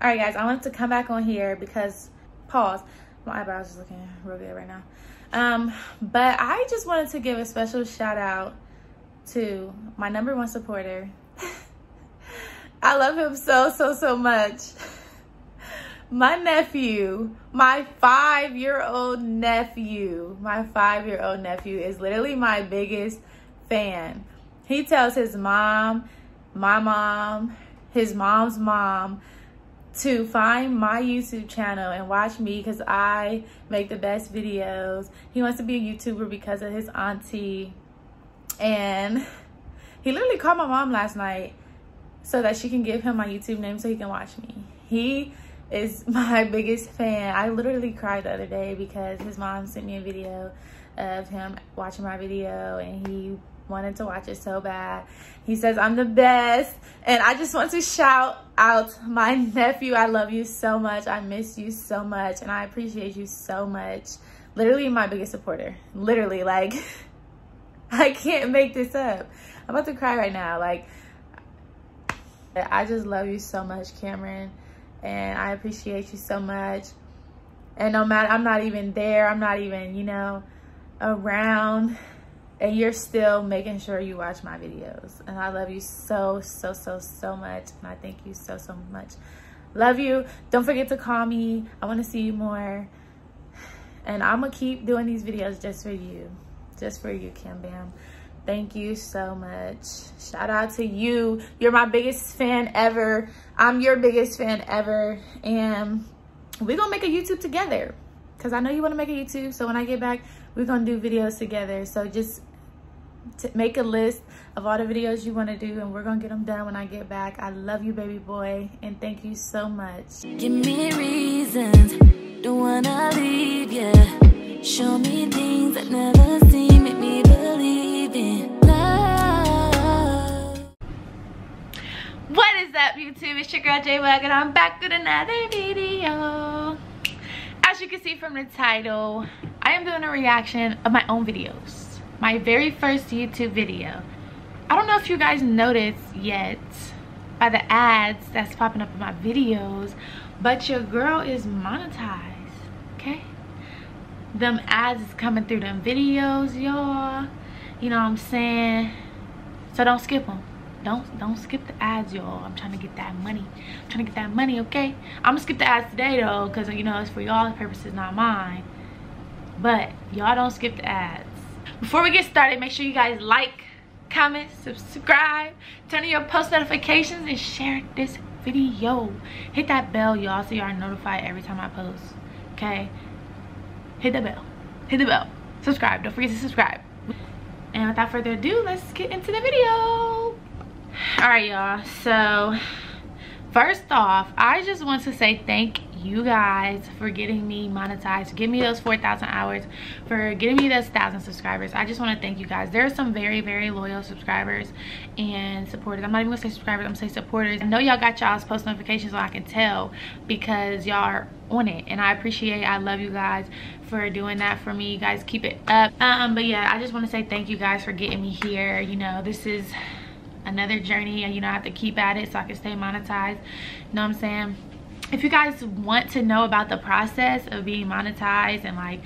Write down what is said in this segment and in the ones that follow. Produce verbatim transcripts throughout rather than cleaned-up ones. All right, guys, I wanted to come back on here because, pause, my eyebrows are looking real good right now. Um, but I just wanted to give a special shout out to my number one supporter. I love him so, so, so much. My nephew, my five-year-old nephew, my five-year-old nephew is literally my biggest fan. He tells his mom, my mom, his mom's mom to find my YouTube channel and watch me because I make the best videos. He wants to be a YouTuber because of his auntie. And he literally called my mom last night so that she can give him my YouTube name so he can watch me. He is my biggest fan. I literally cried the other day because his mom sent me a video of him watching my video and he wanted to watch it so bad. He says I'm the best, and I just want to shout out my nephew. I love you so much. I miss you so much, and I appreciate you so much. Literally my biggest supporter. Literally, like, I can't make this up. I'm about to cry right now. Like, I just love you so much, Cameron, and I appreciate you so much. And no matter, I'm not even there, I'm not even, you know, around, and you're still making sure you watch my videos. And I love you so, so, so, so much. And I thank you so, so much. Love you. Don't forget to call me. I want to see you more. And I'm going to keep doing these videos just for you. Just for you, CamBam. Thank you so much. Shout out to you. You're my biggest fan ever. I'm your biggest fan ever. And we're going to make a YouTube together. Because I know you want to make a YouTube. So when I get back, we're going to do videos together. So just to make a list of all the videos you want to do, and we're going to get them done when I get back. I love you, baby boy, and thank you so much. Give me reasons, don't want to leave ya. Show me things I've never seen, make me believe in love. What is up, YouTube? It's your girl, J Bug, and I'm back with another video. As you can see from the title, I am doing a reaction of my own videos. My very first YouTube video. I don't know if you guys noticed yet by the ads that's popping up in my videos, but your girl is monetized, okay? Them ads is coming through them videos, y'all. You know what I'm saying? So don't skip them. Don't, don't skip the ads, y'all. I'm trying to get that money. I'm trying to get that money, okay? I'm gonna skip the ads today, though, because, you know, it's for y'all's purposes, not mine. But y'all don't skip the ads. Before we get started, make sure you guys like, comment, subscribe, turn on your post notifications, and share this video. Hit that bell, y'all, so y'all are notified every time I post, okay? Hit the bell. Hit the bell. Subscribe. Don't forget to subscribe. And without further ado, let's get into the video. Alright, y'all. So, first off, I just want to say thank you. You guys for getting me monetized, give me those four thousand hours, for getting me those thousand subscribers. I just want to thank you guys. There are some very very loyal subscribers and supporters. I'm not even gonna say subscribers, I'm gonna say supporters. I know y'all got y'all's post notifications, so I can tell because y'all are on it, and I appreciate it. I love you guys for doing that for me. You guys keep it up. Um but yeah, I just want to say thank you guys for getting me here. You know, this is another journey, and you know, I have to keep at it so I can stay monetized. You know what I'm saying? If you guys want to know about the process of being monetized and like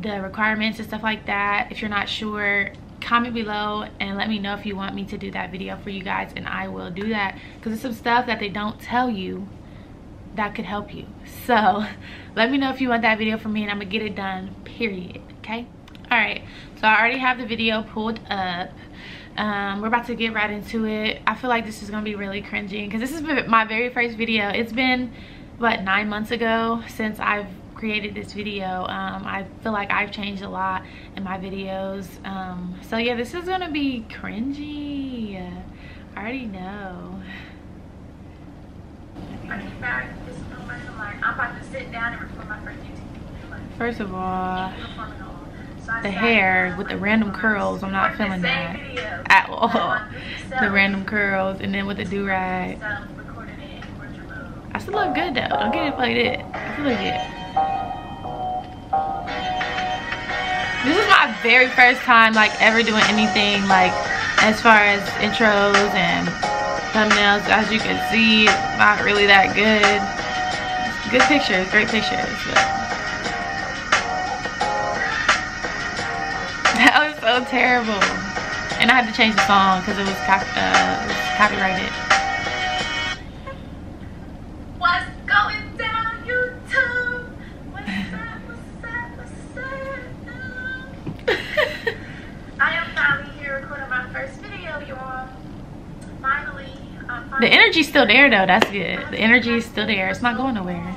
the requirements and stuff like that, if you're not sure, comment below and let me know if you want me to do that video for you guys, and I will do that, because there's some stuff that they don't tell you that could help you. So let me know if you want that video for me, and I'm gonna get it done, period, okay? All right, so I already have the video pulled up. Um, we're about to get right into it. I feel like this is gonna be really cringy because this is my very first video. It's been what, nine months ago since I've created this video. um I feel like I've changed a lot in my videos, um so yeah, this is gonna be cringy. I already know. I'm about to sit down and record my first YouTube. First of all, the hair with the random curls, I'm not feeling that at all. The random curls, and then with the do-rag. I still look good though. Don't get it like that. I still look good. This is my very first time like ever doing anything like as far as intros and thumbnails. As you can see, not really that good. good pictures, great pictures. That was so terrible. And I had to change the song because it was cop uh, copyrighted. What's going down YouTube? What's up, what's up, what's up? I am finally here recording my first video, y'all. Finally. The energy's still there though, that's good. The energy is still there, it's not going nowhere.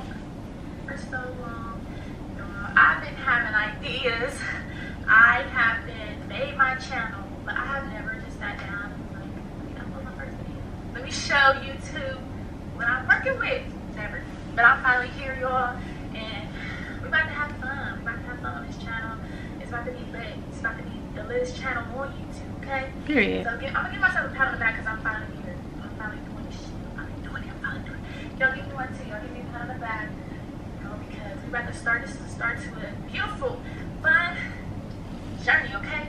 For so long, I've been having ideas. I have been made my channel, but I have never just sat down and like, let me upload my first video. Let me show YouTube what I'm working with. Never. But I'm finally here, y'all, and we're about to have fun. We're about to have fun on this channel. It's about to be lit. It's about to be the litest channel on YouTube, okay? Period. So get, I'm gonna give myself a pat on the back because I'm finally here. Probably doing this shit. I'm doing it. I'm probably doing it. Y'all give me one too. Y'all give me one on the back. You know, because we're about to start this to start to a beautiful, fun journey, okay?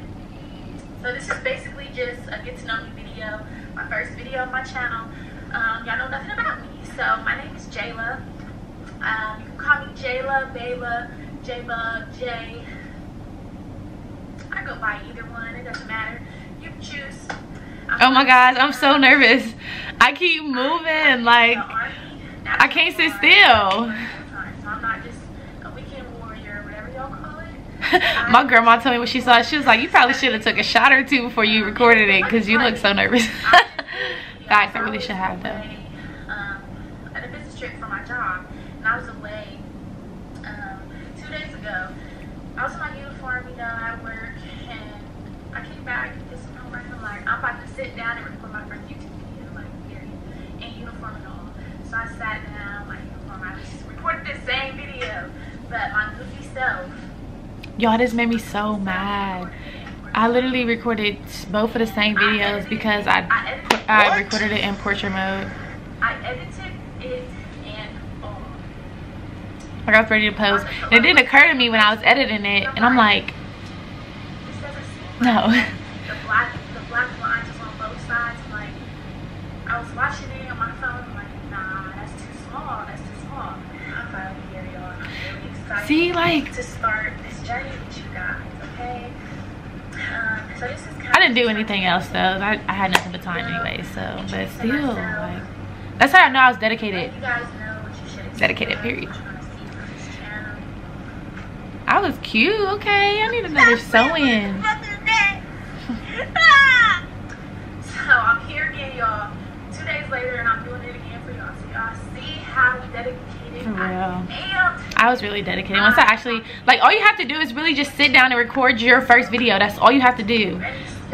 So this is basically just a get to know me video. My first video on my channel. Um, y'all know nothing about me. So my name is Jayla. Um, you can call me Jayla, Bayla, J Bug, J. I go by either one. It doesn't matter. You can choose. Oh my gosh, I'm so nervous. I keep moving, like, I can't sit still. I'm not just a weekend warrior, whatever y'all call it. My grandma told me what she saw. She was like, you probably should have took a shot or two before you recorded it because you look so nervous. Guys, I really should have, though. I had a business trip for my job, and I was away two days ago. I was in my uniform, you know, at work, and I came back. Like, I'm about to sit down and record my first YouTube video, like, period, in uniform and all. So I sat down, like, uniform, I just recorded the same video, but my goofy self. Y'all, this made me so mad. I literally recorded both of the same videos I because I I, I recorded it in portrait mode. I edited it and all. Like, I was ready to post. And it didn't occur to me when I was editing it, and I'm like, no. The black, the black lines was on both sides. Like, I was watching it on my phone. I'm like, nah, that's too small. That's too small. I'm finally here, y'all. I'm really excited See, like, to start this journey with you guys, okay? Um, so this is kind I didn't do anything else, though. I, I had nothing but time anyway, so. But still, like, that's how I know I was dedicated. You guys know what you should expect. Dedicated, period. I was cute. Okay, I need another sewing. So I'm here again, y'all, two days later, and I'm doing it again for y'all, so y'all see how dedicated for real. I am. I was really dedicated. Once I actually, like, all you have to do is really just sit down and record your first video. That's all you have to do.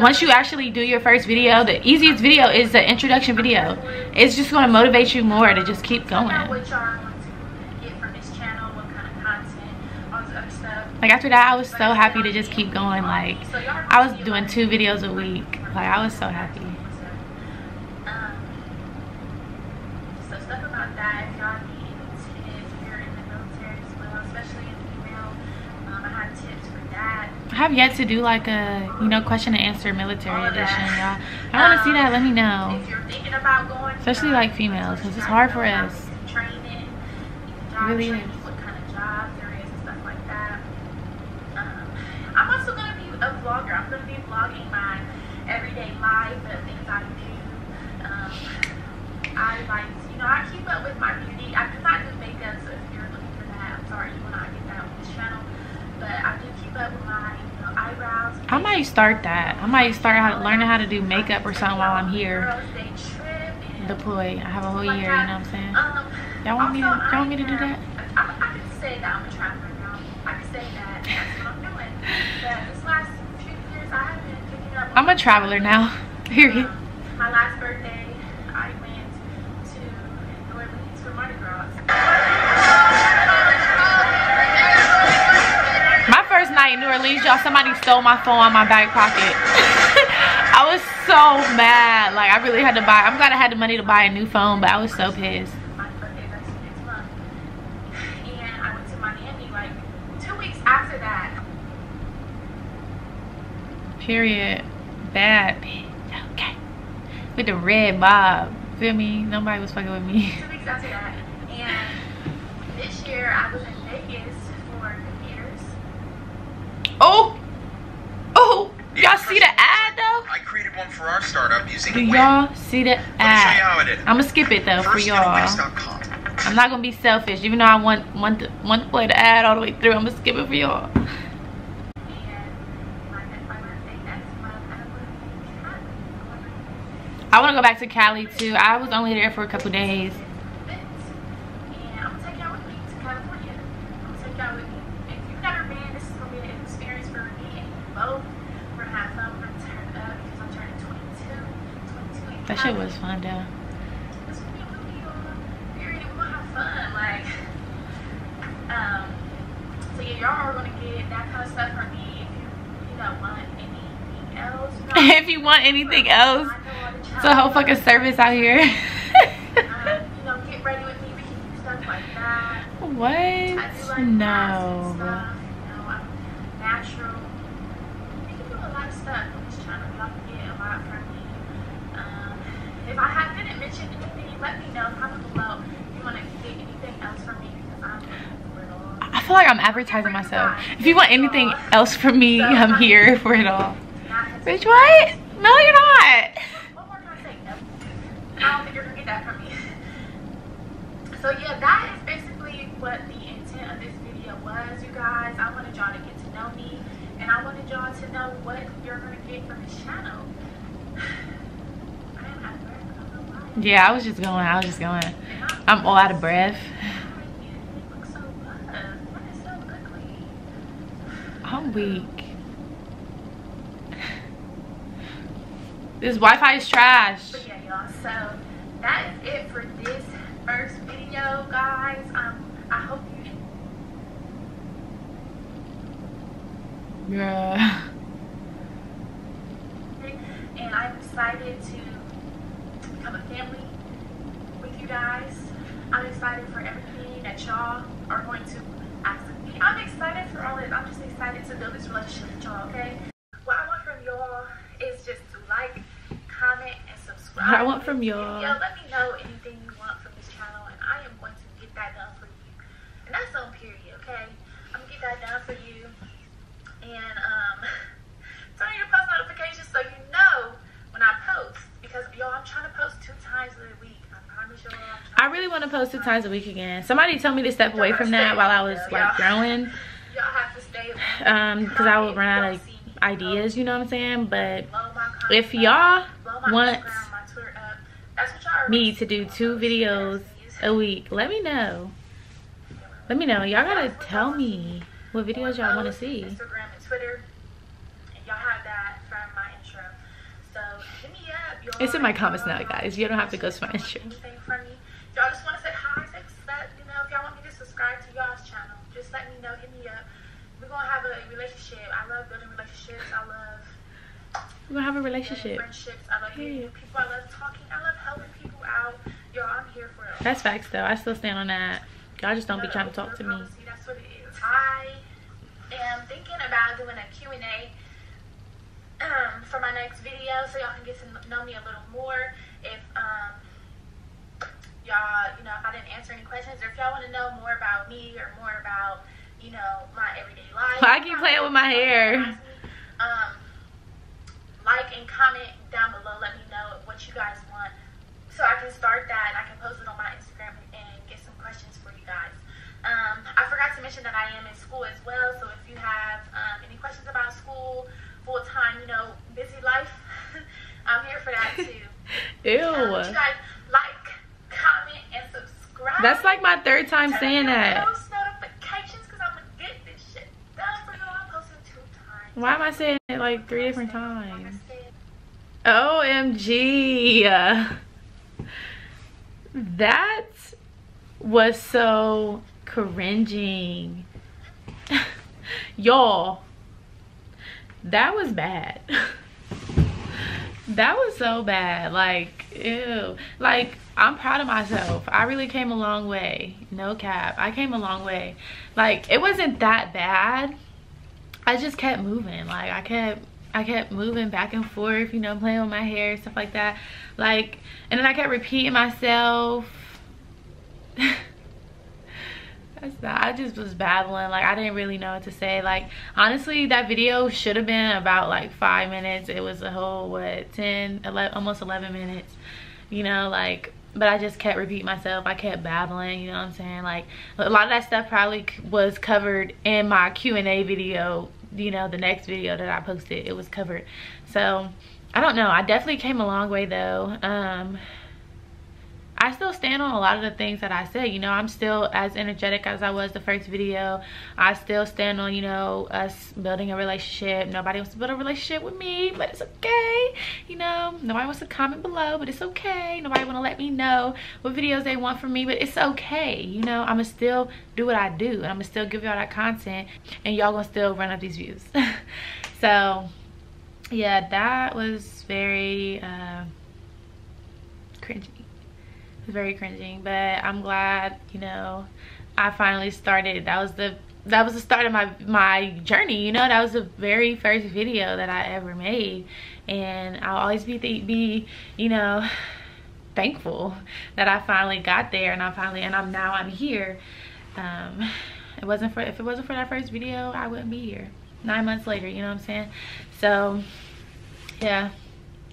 Once you actually do your first video, the easiest video is the introduction video. It's just going to motivate you more to just keep going. Like, after that, I was so happy to just keep going. Like, I was doing two videos a week. Like, I was so happy. So stuff about that, if y'all need tips, if you're in the military as well, especially in female, I have tips for that. I have yet to do, like, a, you know, question and answer military edition, y'all. I want to see that. Let me know. If you're thinking about going, especially, like, females, because it's hard for us. Training, really is. What kind of jobs there is and stuff like that. I'm also going to be a vlogger. I'm going to be vlogging my everyday life, the things I do. Um, I like, you know, I keep up with my beauty. I do not do makeup, so if you're looking for that, I'm sorry, you will not get that on this channel. But I do keep up with my, you know, eyebrows. I might start that. I might start how, learning how to do makeup or something while I'm here. Deploy. I have a whole year, you know what I'm saying? Y'all want me to, y'all want me to do that? I, I can say that I'm a traveler now. I can say that. That's what I'm doing. But this last few years, I have been picking up. I'm a traveler now. Period. Um, my last birthday, I went to New Orleans for Mardi Gras. My first night in New Orleans, y'all, somebody stole my phone out of my back pocket. I was so mad. Like, I really had to buy. I'm glad I had the money to buy a new phone, but I was so pissed. Period. Bad bitch. Okay. With the red bob. Feel me? Nobody was fucking with me. Two weeks after that. And this See the Do y'all see the ad? I'm gonna skip it though. First, for y'all. I'm not gonna be selfish, even though I want one to, one to play the ad all the way through. I'm gonna skip it for y'all. I want to go back to Cali too. I was only there for a couple days. That shit was fun though. Um, so yeah, y'all are gonna get that kind of stuff from me if you, you know, want anything else. You know, if you want anything else, it's a whole fucking service out here. um, you know, get ready with me. We can do stuff like that. What? I do like no. Stuff, you know, I'm natural. You can do a lot of stuff. I'm just trying to y'all can get a lot from me. Um, if I have didn't mention anything, let me know. Comment below if you want to get anything else from me. I feel like I'm advertising myself. If you want anything else from me, I'm here for it all. Bitch, what? No, you're not. One more time, say no. I don't think you're gonna get that from me. So yeah, that is basically what the intent of this video was, you guys. I wanted y'all to get to know me, and I wanted y'all to know what you're gonna get from this channel. I am out of breath. I don't know why. Yeah, I was just going. I was just going. I'm all out of breath. I'm weak. This Wi-Fi is trash. But yeah, y'all. So that is it for this first video, guys. Um, I hope you. Yeah. And I'm excited to become a family with you guys. I'm excited for everything that y'all are going to ask me. I'm excited for all this. I'm just excited to build this relationship with y'all, okay? What I want from y'all is just to like, comment, and subscribe. What I want from y'all. Y'all let me know anything you want from this channel, and I am going to get that done for you. And that's on period, okay? I'm going to get that done for you. And um, turn on your post notifications so you know when I post. Because, y'all, I'm trying to post two times a week. I really want to post two times a week again. Somebody told me to step away from that while I was like growing, um, because I would run out of ideas. You know what I'm saying? But if y'all want me to do two videos a week, let me know. Let me know. Y'all gotta tell me what videos y'all want to see. Instagram and Twitter. Y'all have that from my intro. So hit me up, y'all. It's in my comments now, guys. You don't have to go to my intro. Y'all just want to say hi, you know, if y'all want me to subscribe to y'all's channel, just let me know, hit me up. We're going to have a relationship. I love building relationships. I love... We're going to have a relationship. Friendships. I love meeting new people. I love talking. I love helping people out. Y'all, I'm here for it. That's facts, though. I still stand on that. Y'all just don't be trying to talk to me. That's what it is. I am thinking about doing a Q and A. Um, for my next video, so y'all can get to know me a little more. If um, y'all, you know, if I didn't answer any questions, or if y'all want to know more about me or more about, you know, my everyday life. Well, I keep playing with my hair. Um, like and comment down below. Let me know what you guys want, so I can start that. And I can post it on my Instagram and get some questions for you guys. Um, I forgot to mention that I am in school as well. So if you have um, any questions about school. Full time, you know, busy life. I'm here for that too. Ew. Um, you guys like, comment, and subscribe. That's like my third time Turn saying that. Post notifications, cause I'ma get this shit done for y'all. I'm posting two times. Why am I saying it like three different times? O M G. That was so cringing, y'all. That was bad. That was so bad. Like, ew. Like, I'm proud of myself. I really came a long way. No cap. I came a long way. Like, it wasn't that bad. I just kept moving. Like, I kept I kept moving back and forth, you know, playing with my hair, stuff like that. Like, and then I kept repeating myself. That's that. I just was babbling. Like, I didn't really know what to say. Like, honestly, that video should have been about like five minutes. It was a whole, what, ten, eleven, almost eleven minutes, you know, like. But I just kept repeating myself. I kept babbling, you know what I'm saying? Like, a lot of that stuff probably was covered in my Q and A video, you know, the next video that I posted. It was covered. So, I don't know. I definitely came a long way, though. Um, I still stand on a lot of the things that I said. You know, I'm still as energetic as I was the first video. I still stand on, you know, us building a relationship. Nobody wants to build a relationship with me, but it's okay. You know, nobody wants to comment below, but it's okay. Nobody want to let me know what videos they want from me, but it's okay. You know, I'm going to still do what I do, and I'm going to still give y'all that content, and y'all going to still run up these views. So, yeah, that was very uh, cringy. Very cringing, but I'm glad, you know, I finally started. That was the that was the start of my my journey, you know. That was the very first video that I ever made, and I'll always be be you know, thankful that I finally got there, and I finally and I'm now I'm here. Um, it wasn't for if it wasn't for that first video, I wouldn't be here nine months later. You know what I'm saying? So, yeah.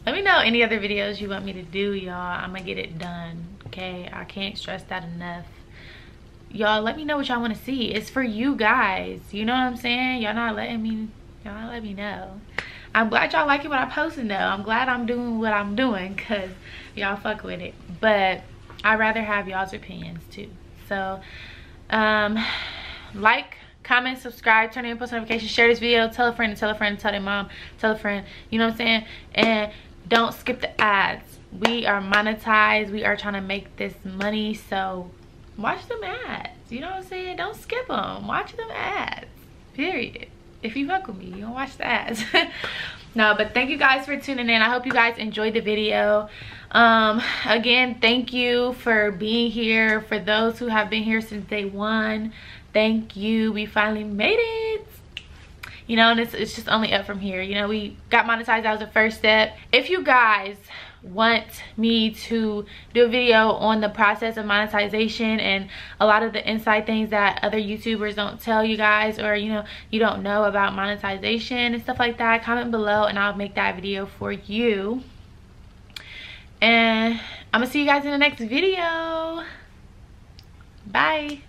Let me know any other videos you want me to do, y'all. I'm gonna get it done. Okay, I can't stress that enough. Y'all, let me know what y'all want to see. It's for you guys. You know what I'm saying? Y'all not letting me, y'all not letting me know. I'm glad y'all liking what I'm posting, though. I'm glad I'm doing what I'm doing, because y'all fuck with it. But I'd rather have y'all's opinions, too. So, um, like, comment, subscribe, turn on post notifications, share this video, tell a friend, tell a friend, tell their mom, tell a friend. You know what I'm saying? And don't skip the ads. We are monetized. We are trying to make this money, so watch them ads. You know what I'm saying? Don't skip them. Watch them ads, period. If you fuck with me, you don't watch the ads. No, but thank you guys for tuning in. I hope you guys enjoyed the video. Um again, thank you for being here. For those who have been here since day one, thank you. We finally made it. You know, and it's, it's just only up from here. You know, we got monetized. That was the first step. If you guys want me to do a video on the process of monetization and a lot of the inside things that other YouTubers don't tell you guys, or, you know, you don't know about monetization and stuff like that, comment below and I'll make that video for you. And I'm gonna see you guys in the next video. Bye.